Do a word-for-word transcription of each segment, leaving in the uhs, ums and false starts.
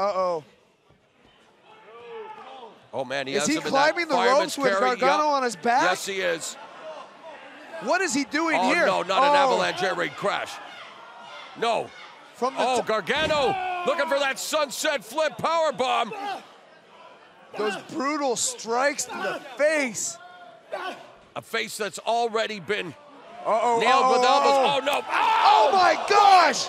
Uh-oh. Oh, man, he is has he him climbing in that the ropes with Gargano yep. on his back? Yes, he is. What is he doing oh, here? Oh, no, not oh. an avalanche air raid crash. No. From the oh, Gargano looking for that sunset flip powerbomb. Those brutal strikes to the face. A face that's already been uh-oh, nailed uh-oh, with elbows. Oh, no. Oh, oh, my gosh.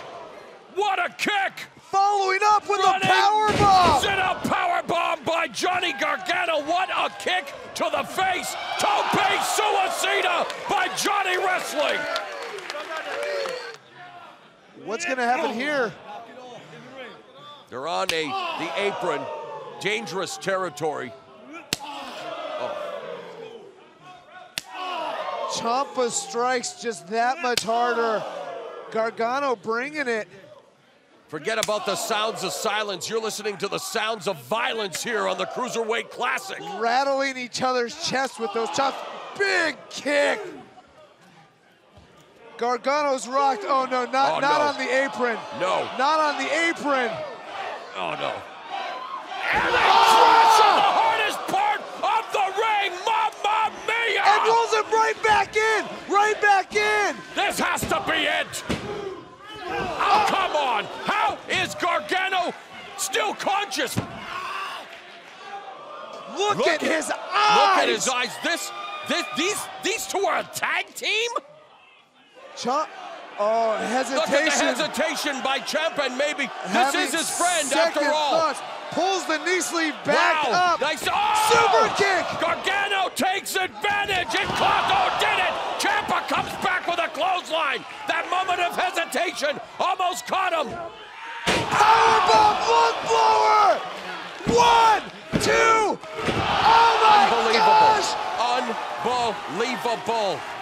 What a kick. Following up with Running. a powerbomb. Sit-up powerbomb by Johnny Gargano. What a kick to the face. Tope suicida by Johnny Wrestling. What's going to happen here? They're on a, the apron. Dangerous territory. Oh. Ciampa strikes just that much harder. Gargano bringing it. Forget about the sounds of silence. You're listening to the sounds of violence here on the Cruiserweight Classic. Rattling each other's chests with those chops. Big kick. Gargano's rocked. Oh, no, not, oh, not no. on the apron. No. Not on the apron. Oh, no. And they oh! crash on the hardest part of the ring. Mamma mia! And rolls him right back in. Right back in. This has to be it. Oh, come on. How is Gargano still conscious? Look, Look at, at his eyes. Look at his eyes. This, this, these, these two are a tag team? Ciampa, oh, hesitation. Look at the hesitation by Ciampa, and maybe Having this is his friend after all. Thoughts. Pulls the knee sleeve back wow. up. Nice. Oh! Super kick. Gargano takes advantage, and Claudio did it. Ciampa comes back with a clothesline. That moment of hesitation almost caught him. Powerbomb, one blower. One, two. Oh my Unbelievable. gosh! Unbelievable.